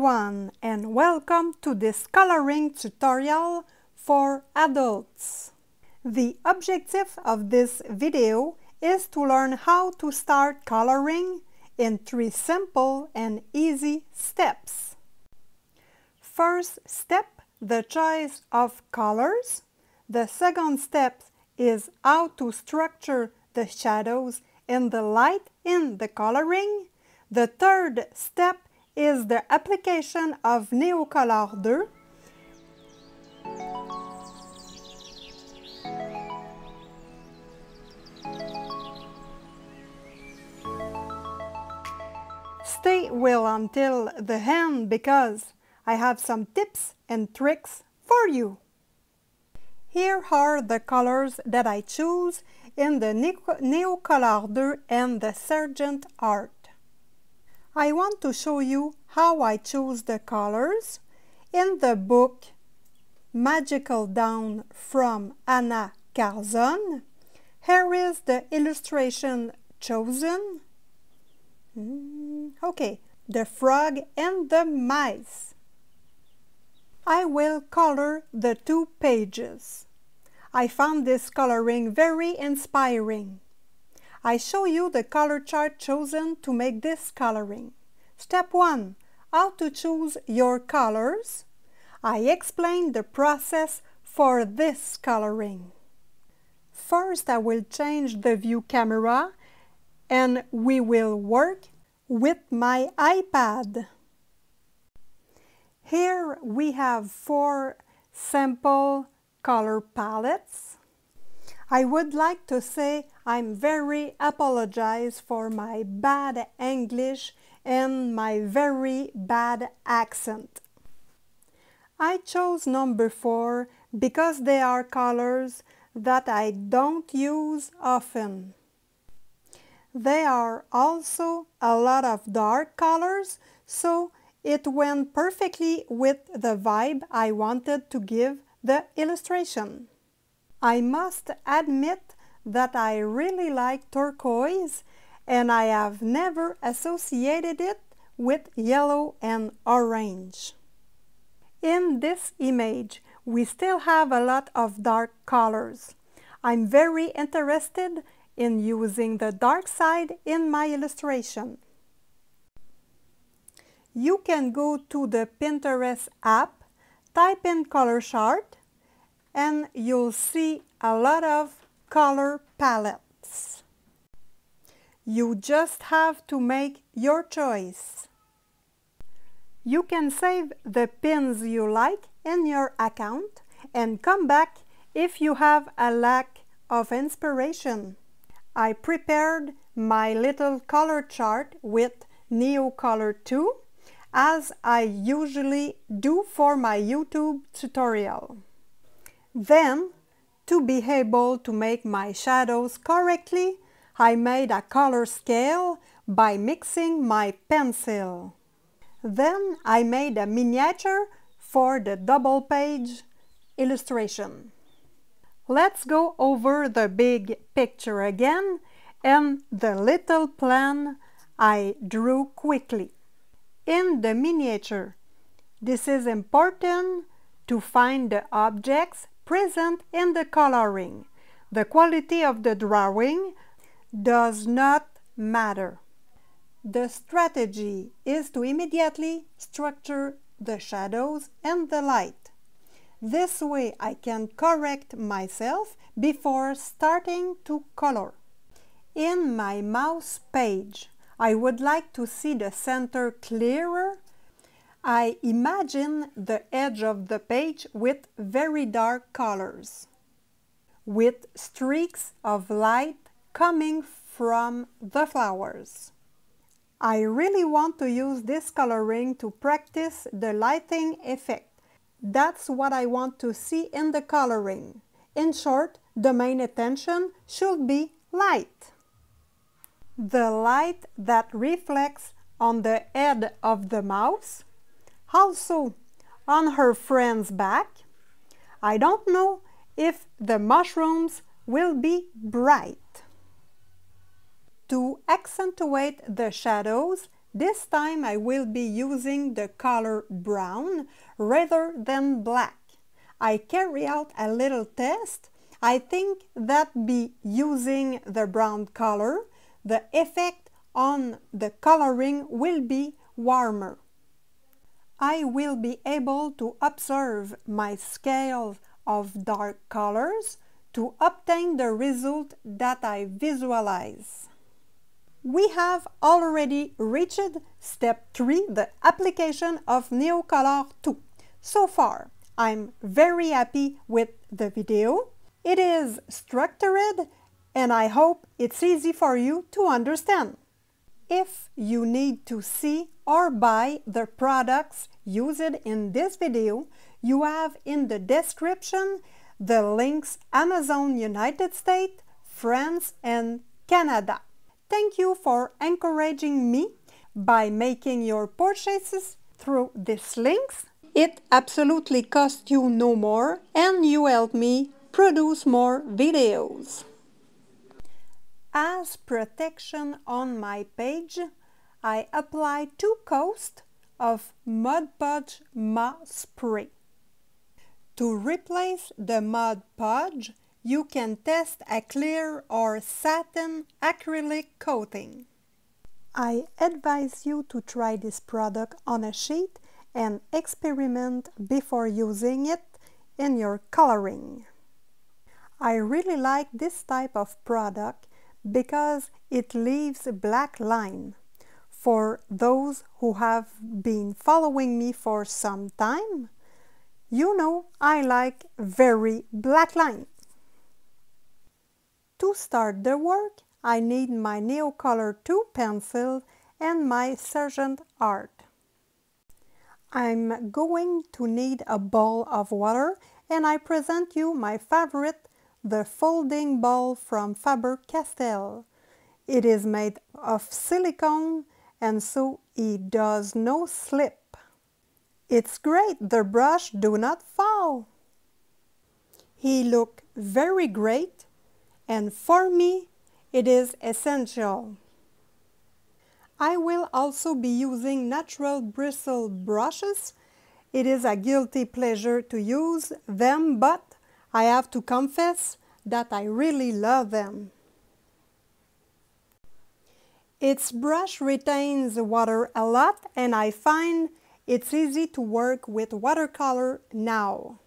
everyone and welcome to this coloring tutorial for adults. The objective of this video is to learn how to start coloring in 3 simple and easy steps. First step, the choice of colors. The second step is how to structure the shadows and the light in the coloring. The third step is the application of Neocolor II. Stay well until the end because I have some tips and tricks for you. Here are the colors that I choose in the Neocolor II and the Sargent Art. I want to show you how I choose the colors. In the book Magical Dawn from Anna Karlzon, here is the illustration chosen. Okay, the frog and the mice. I will color the 2 pages. I found this coloring very inspiring. I show you the color chart chosen to make this coloring. Step 1. How to choose your colors. I explain the process for this coloring. First, I will change the view camera and we will work with my iPad. Here we have 4 sample color palettes. I would like to say I'm very apologize for my bad English and my very bad accent. I chose number 4 because they are colors that I don't use often. There are also a lot of dark colors, so it went perfectly with the vibe I wanted to give the illustration. I must admit that I really like turquoise and I have never associated it with yellow and orange. In this image, we still have a lot of dark colors. I'm very interested in using the dark side in my illustration. You can go to the Pinterest app, type in color chart, and you'll see a lot of color palettes. You just have to make your choice. You can save the pins you like in your account and come back if you have a lack of inspiration. I prepared my little color chart with Neocolor II as I usually do for my YouTube tutorial. Then, to be able to make my shadows correctly, I made a color scale by mixing my pencil. Then I made a miniature for the double page illustration. Let's go over the big picture again and the little plan I drew quickly. In the miniature, this is important to find the objects present in the coloring. The quality of the drawing does not matter. The strategy is to immediately structure the shadows and the light. This way I can correct myself before starting to color. In my mouse page, I would like to see the center clearer. I imagine the edge of the page with very dark colors, with streaks of light coming from the flowers. I really want to use this coloring to practice the lighting effect. That's what I want to see in the coloring. In short, the main attention should be light. The light that reflects on the head of the mouse, also on her friend's back. I don't know if the mushrooms will be bright. To accentuate the shadows, This time I will be using the color brown rather than black. I carry out a little test. I think that be using the brown color, the effect on the coloring will be warmer. I will be able to observe my scale of dark colors to obtain the result that I visualize. We have already reached step 3, the application of Neocolor II. So far, I'm very happy with the video. It is structured and I hope it's easy for you to understand. If you need to see or buy the products used in this video, you have in the description the links Amazon United States, France and Canada. Thank you for encouraging me by making your purchases through these links. It absolutely costs you no more and you help me produce more videos. As protection on my page, I apply 2 coats of Mod Podge Moth Spray. To replace the Mod Podge, you can test a clear or satin acrylic coating. I advise you to try this product on a sheet and experiment before using it in your coloring. I really like this type of product because it leaves a black line. For those who have been following me for some time, you know I like very black lines. To start the work, I need my Neocolor II pencil and my Sargent Art. I'm going to need a bowl of water and I present you my favorite, the folding bowl from Faber-Castell. It is made of silicone and so it does no slip. It's great, the brush do not fall. He look very great and for me it is essential. I will also be using natural bristle brushes. It is a guilty pleasure to use them, but I have to confess that I really love them. Its brush retains water a lot and I find it's easy to work with watercolor now.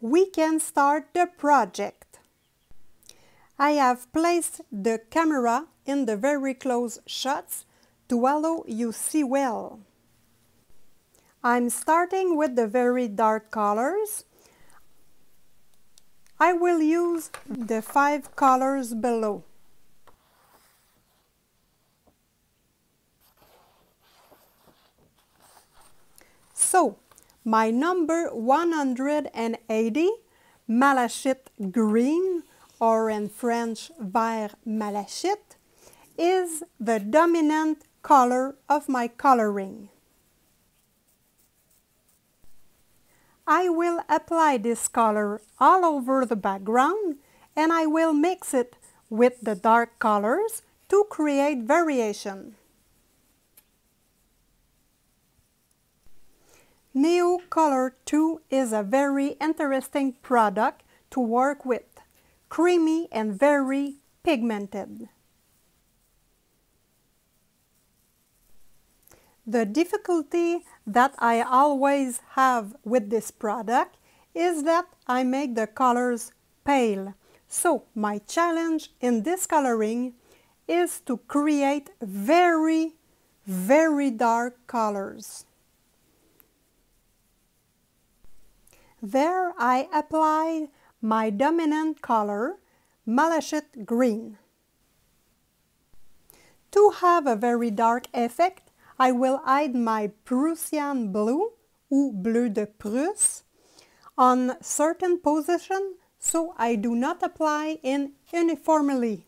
We can start the project. I have placed the camera in the very close shots to allow you see well. I'm starting with the very dark colors. I will use the 5 colors below. So, my number 180, Malachite Green, or in French Vert Malachite, is the dominant color of my coloring. I will apply this color all over the background and I will mix it with the dark colors to create variation. Neocolor II is a very interesting product to work with, creamy and very pigmented. The difficulty that I always have with this product is that I make the colors pale. So my challenge in this coloring is to create very dark colors. There I applied my dominant color, Malachite Green. To have a very dark effect, I will hide my Prussian Blue, or Bleu de Prusse, on certain position so I do not apply in uniformly.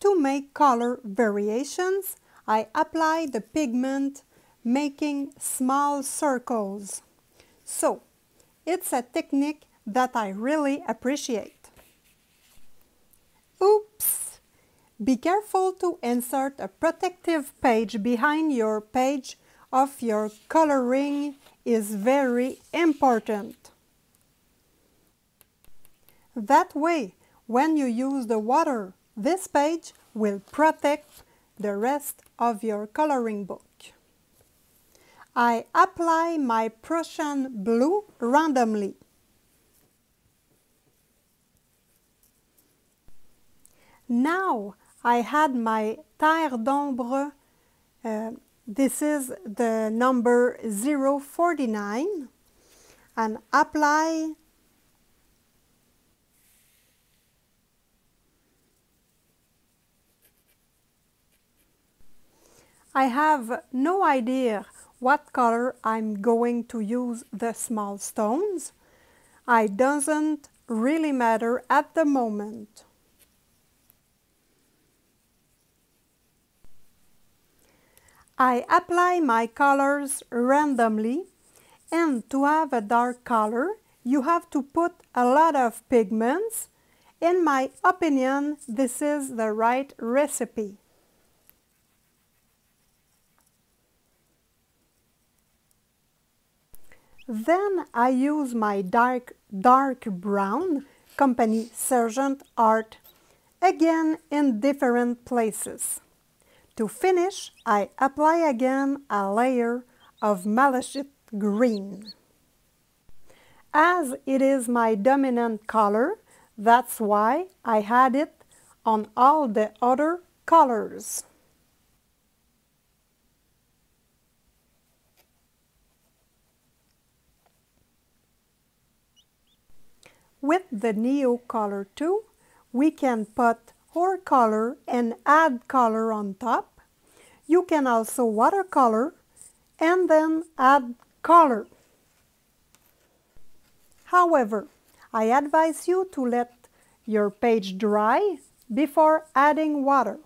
To make color variations, I apply the pigment, making small circles. So, it's a technique that I really appreciate. Oops! Be careful to insert a protective page behind your page of your coloring is very important. That way, when you use the water, this page will protect the rest of your coloring book. I apply my Prussian Blue randomly. Now I had my Terre d'Ombre, this is the number 049, and apply I have no idea what color I'm going to use the small stones. It doesn't really matter at the moment. I apply my colors randomly, and to have a dark color, you have to put a lot of pigments. In my opinion, this is the right recipe. Then I use my dark brown, company Sargent Art, again in different places. To finish, I apply again a layer of Malachite Green. As it is my dominant color, that's why I had it on all the other colors. With the Neocolor II, we can put our color and add color on top. You can also watercolor and then add color. However, I advise you to let your page dry before adding water.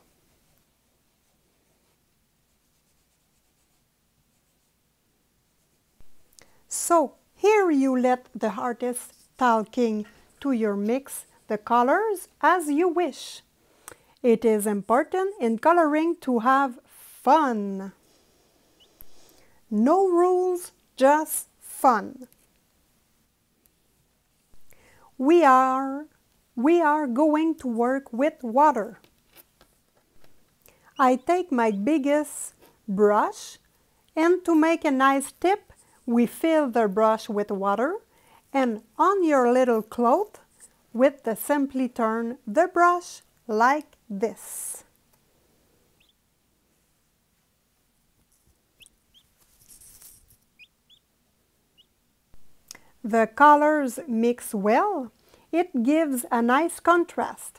So, here you let the artist talking to your mix the colors as you wish. It is important in coloring to have fun. No rules, just fun. We are going to work with water. I take my biggest brush, and to make a nice tip, we fill the brush with water. And on your little cloth, with the simply turn the brush like this. The colors mix well, it gives a nice contrast.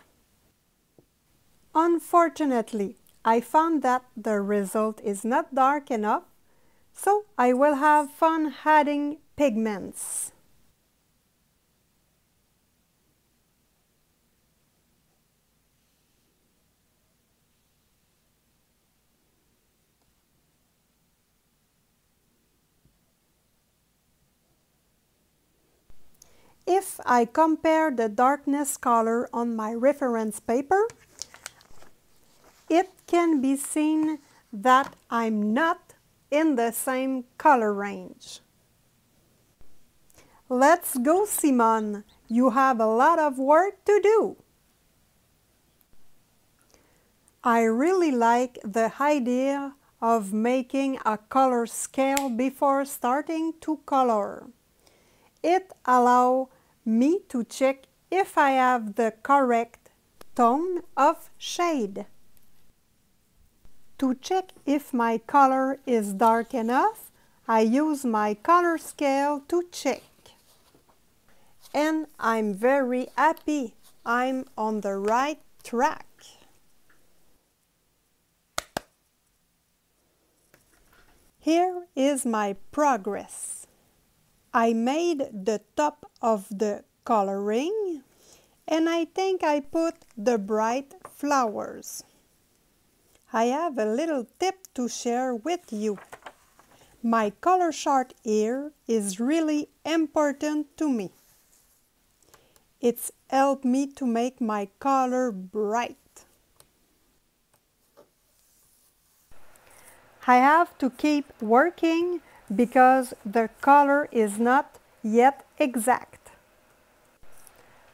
Unfortunately, I found that the result is not dark enough, so I will have fun adding pigments. If I compare the darkness color on my reference paper, it can be seen that I'm not in the same color range. Let's go, Simone. You have a lot of work to do. I really like the idea of making a color scale before starting to color. It allows me to check if I have the correct tone of shade. To check if my color is dark enough, I use my color scale to check. And I'm very happy. I'm on the right track. Here is my progress. I made the top of the coloring, and I think I put the bright flowers. I have a little tip to share with you. My color chart here is really important to me. It's helped me to make my color bright. I have to keep working because the color is not yet exact.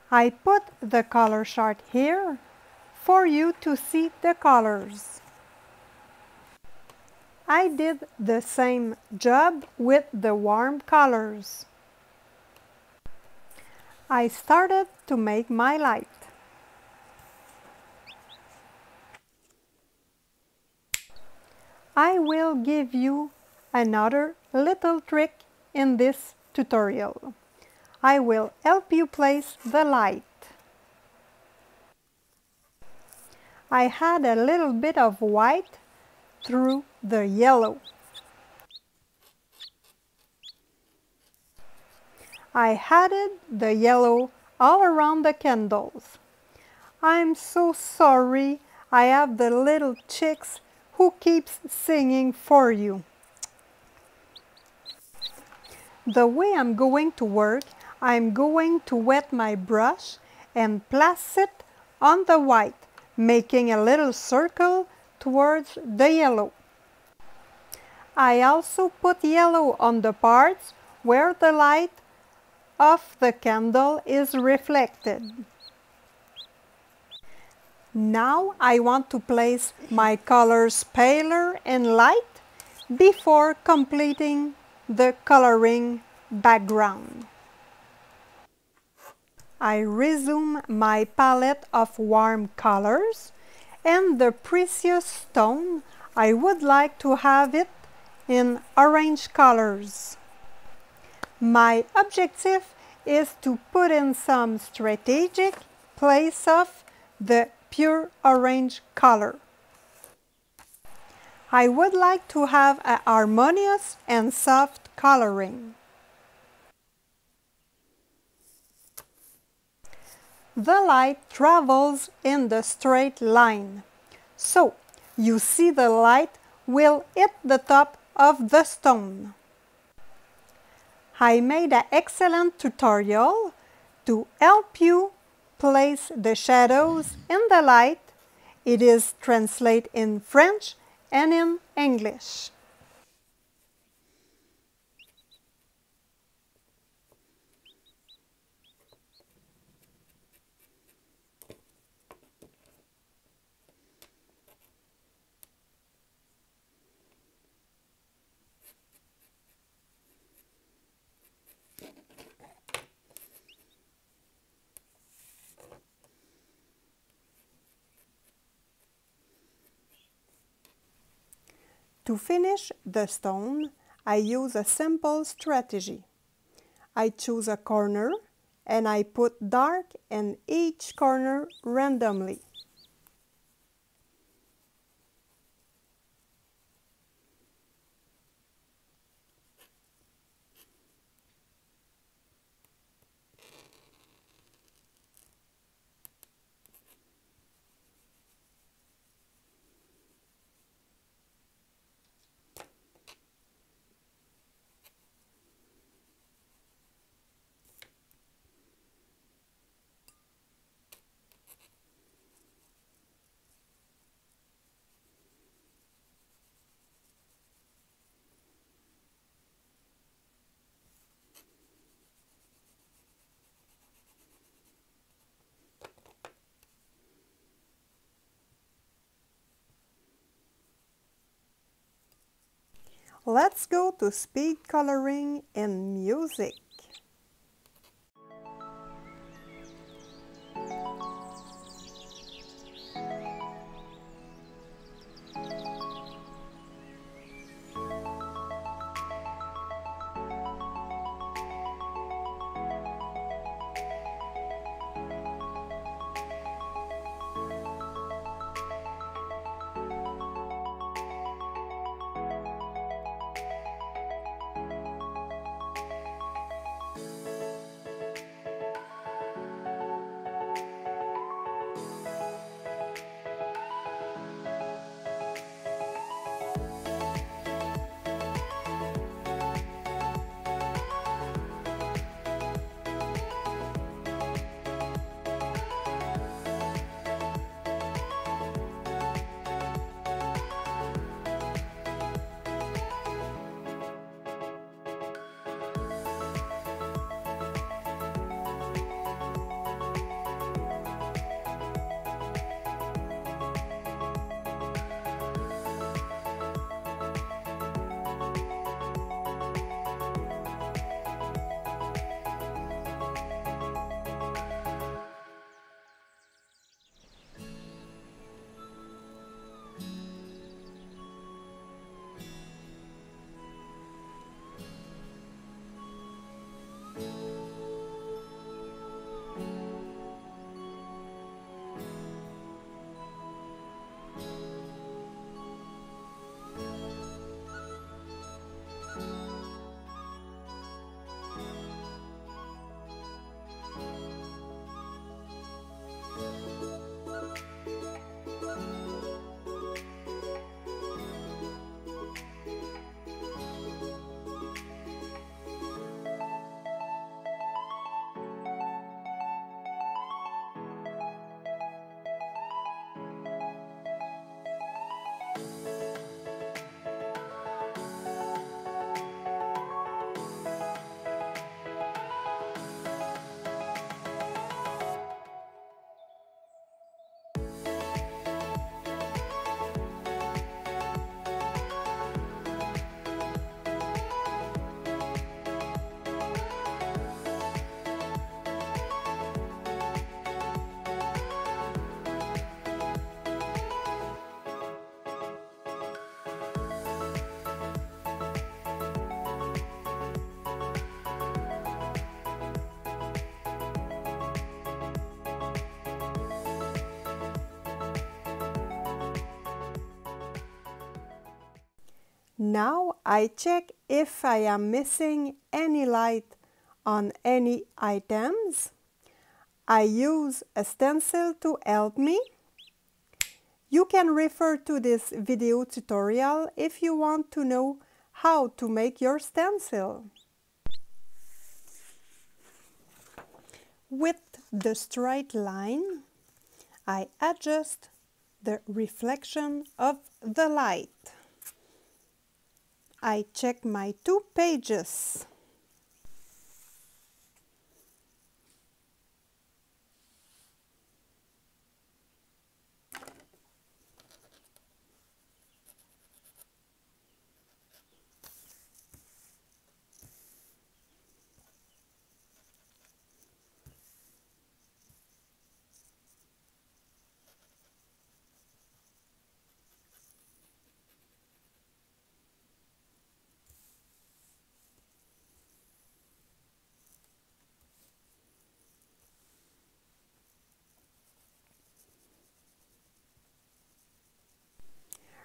I put the color chart here for you to see the colors. I did the same job with the warm colors. I started to make my light. I will give you another little trick in this tutorial. I will help you place the light. I had a little bit of white through the yellow. I added the yellow all around the candles. I'm so sorry I have the little chicks who keeps singing for you. The way I'm going to work, I'm going to wet my brush and place it on the white, making a little circle towards the yellow. I also put yellow on the parts where the light of the candle is reflected. Now I want to place my colors paler and light before completing the coloring background. I resume my palette of warm colors and the precious stone, I would like to have it in orange colors. My objective is to put in some strategic place of the pure orange color. I would like to have a harmonious and soft coloring. The light travels in the straight line. So, you see the light will hit the top of the stone. I made an excellent tutorial to help you place the shadows in the light. It is translated in French and in English. To finish the stone, I use a simple strategy. I choose a corner and I put dark in each corner randomly. Let's go to speed coloring and music. Now I check if I am missing any light on any items. I use a stencil to help me. You can refer to this video tutorial if you want to know how to make your stencil. With the straight line, I adjust the reflection of the light. I check my two pages.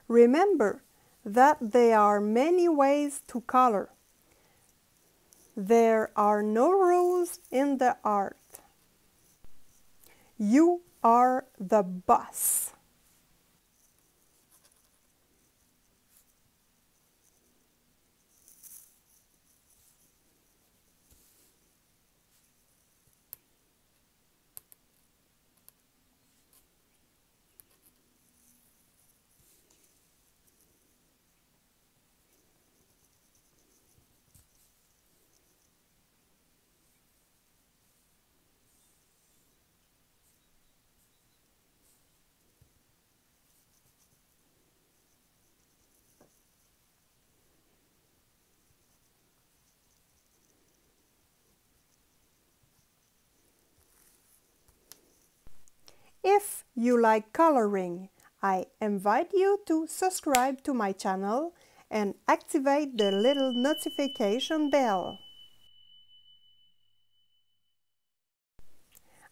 Remember that there are many ways to color. There are no rules in the art. You are the boss. If you like coloring, I invite you to subscribe to my channel and activate the little notification bell.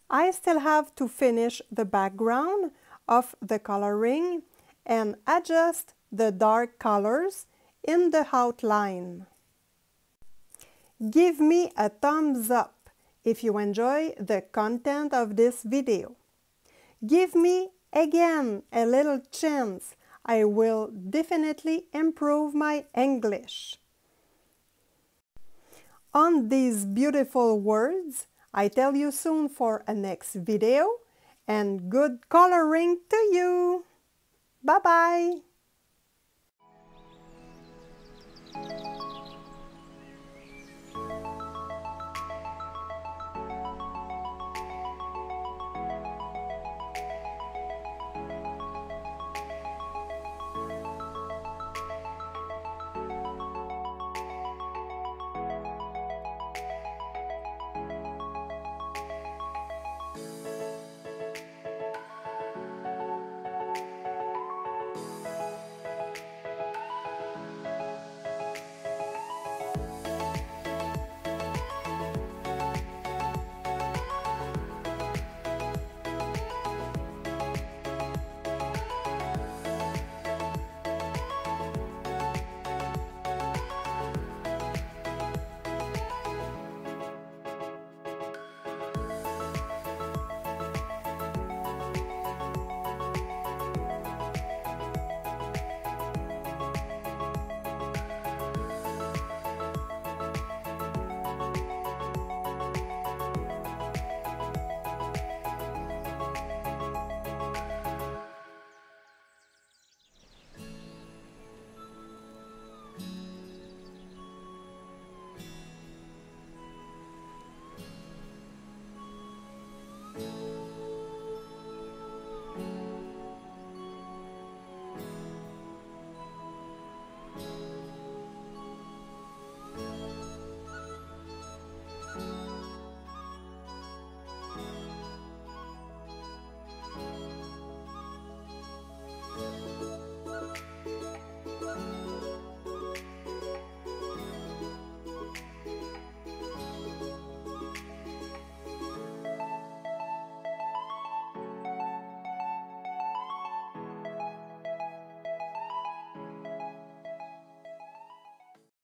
I still have to finish the background of the coloring and adjust the dark colors in the outline. Give me a thumbs up if you enjoy the content of this video. Give me again a little chance. I will definitely improve my English. On these beautiful words, I tell you soon for a next video, and good coloring to you. Bye bye.